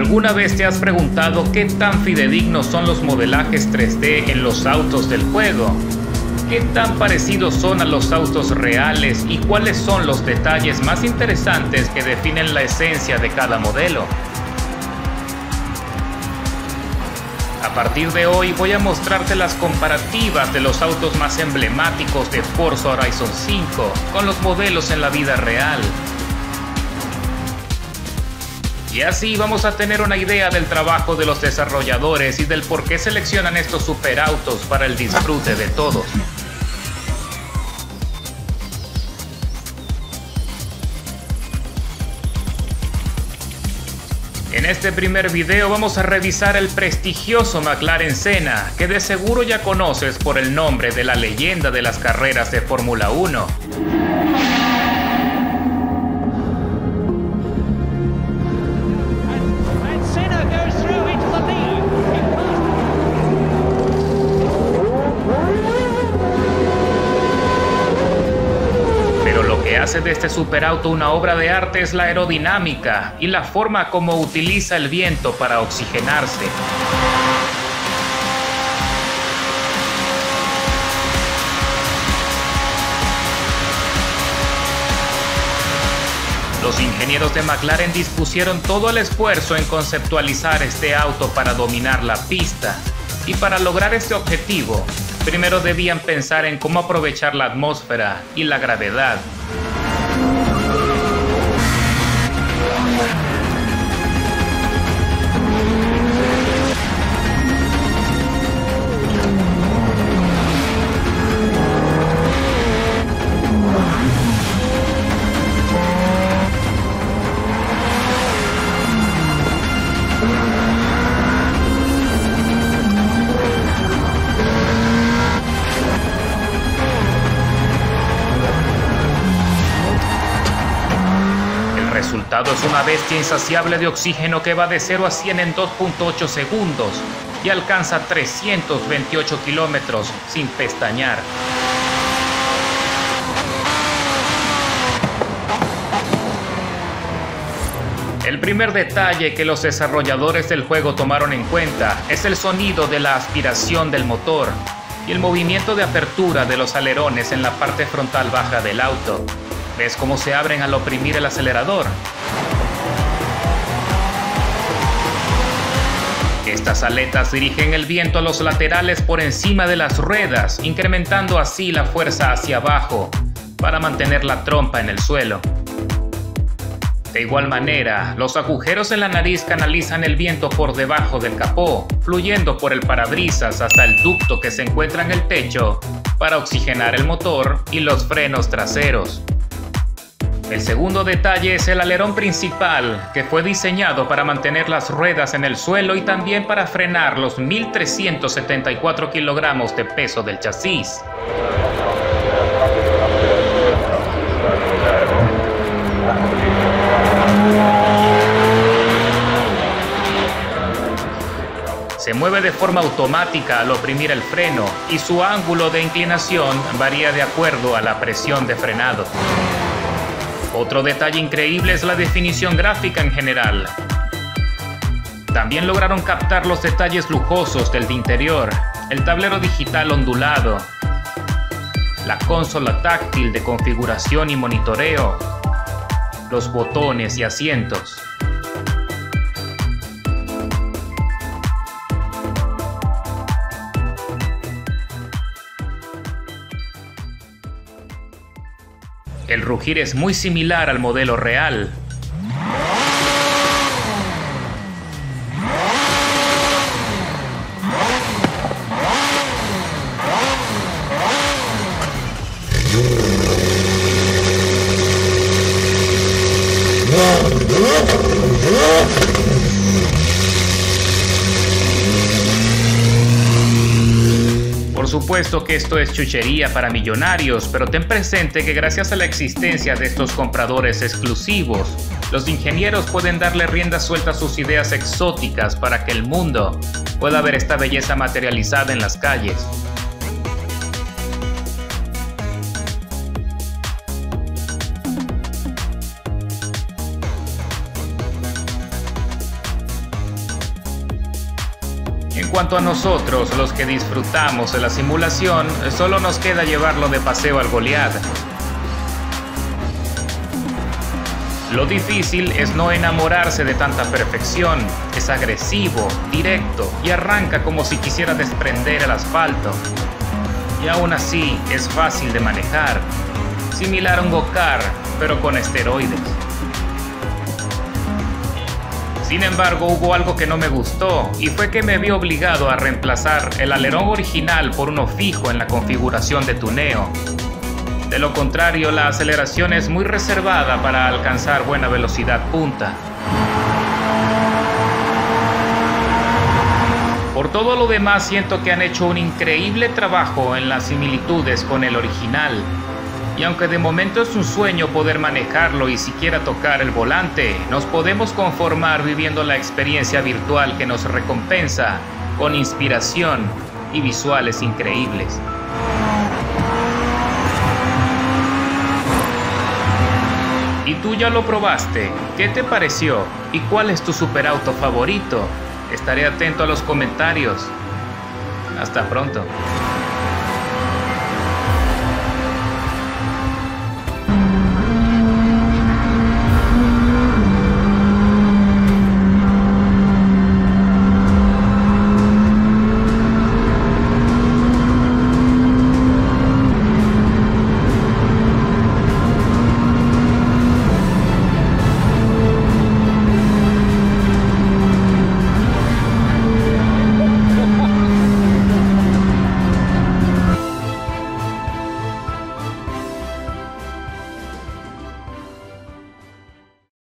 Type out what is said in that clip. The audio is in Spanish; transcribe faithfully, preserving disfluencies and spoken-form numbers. ¿Alguna vez te has preguntado qué tan fidedignos son los modelajes tres D en los autos del juego? ¿Qué tan parecidos son a los autos reales y cuáles son los detalles más interesantes que definen la esencia de cada modelo? A partir de hoy voy a mostrarte las comparativas de los autos más emblemáticos de Forza Horizon cinco con los modelos en la vida real. Y así vamos a tener una idea del trabajo de los desarrolladores y del por qué seleccionan estos superautos para el disfrute de todos. En este primer video vamos a revisar el prestigioso McLaren Senna, que de seguro ya conoces por el nombre de la leyenda de las carreras de Fórmula uno. Hace de este superauto una obra de arte es la aerodinámica y la forma como utiliza el viento para oxigenarse. Los ingenieros de McLaren dispusieron todo el esfuerzo en conceptualizar este auto para dominar la pista, y para lograr este objetivo, primero debían pensar en cómo aprovechar la atmósfera y la gravedad. El resultado es una bestia insaciable de oxígeno que va de cero a cien en dos punto ocho segundos y alcanza trescientos veintiocho kilómetros sin pestañear. El primer detalle que los desarrolladores del juego tomaron en cuenta es el sonido de la aspiración del motor y el movimiento de apertura de los alerones en la parte frontal baja del auto. ¿Ves cómo se abren al oprimir el acelerador? Estas aletas dirigen el viento a los laterales por encima de las ruedas, incrementando así la fuerza hacia abajo para mantener la trompa en el suelo. De igual manera, los agujeros en la nariz canalizan el viento por debajo del capó, fluyendo por el parabrisas hasta el ducto que se encuentra en el techo para oxigenar el motor y los frenos traseros. El segundo detalle es el alerón principal, que fue diseñado para mantener las ruedas en el suelo y también para frenar los mil trescientos setenta y cuatro kilogramos de peso del chasis. Se mueve de forma automática al oprimir el freno y su ángulo de inclinación varía de acuerdo a la presión de frenado. Otro detalle increíble es la definición gráfica en general. También lograron captar los detalles lujosos del interior, el tablero digital ondulado, la consola táctil de configuración y monitoreo, los botones y asientos. El rugir es muy similar al modelo real. Por supuesto que esto es chuchería para millonarios, pero ten presente que gracias a la existencia de estos compradores exclusivos, los ingenieros pueden darle rienda suelta a sus ideas exóticas para que el mundo pueda ver esta belleza materializada en las calles. cuanto a nosotros, los que disfrutamos de la simulación, solo nos queda llevarlo de paseo al Goliath. Lo difícil es no enamorarse de tanta perfección. Es agresivo, directo y arranca como si quisiera desprender el asfalto. Y aún así es fácil de manejar, similar a un go-kart, pero con esteroides. Sin embargo, hubo algo que no me gustó y fue que me vi obligado a reemplazar el alerón original por uno fijo en la configuración de tuneo. De lo contrario, la aceleración es muy reservada para alcanzar buena velocidad punta. Por todo lo demás, siento que han hecho un increíble trabajo en las similitudes con el original. Y aunque de momento es un sueño poder manejarlo y siquiera tocar el volante, nos podemos conformar viviendo la experiencia virtual que nos recompensa con inspiración y visuales increíbles. Y tú ya lo probaste, ¿qué te pareció? ¿Y cuál es tu superauto favorito? Estaré atento a los comentarios. Hasta pronto.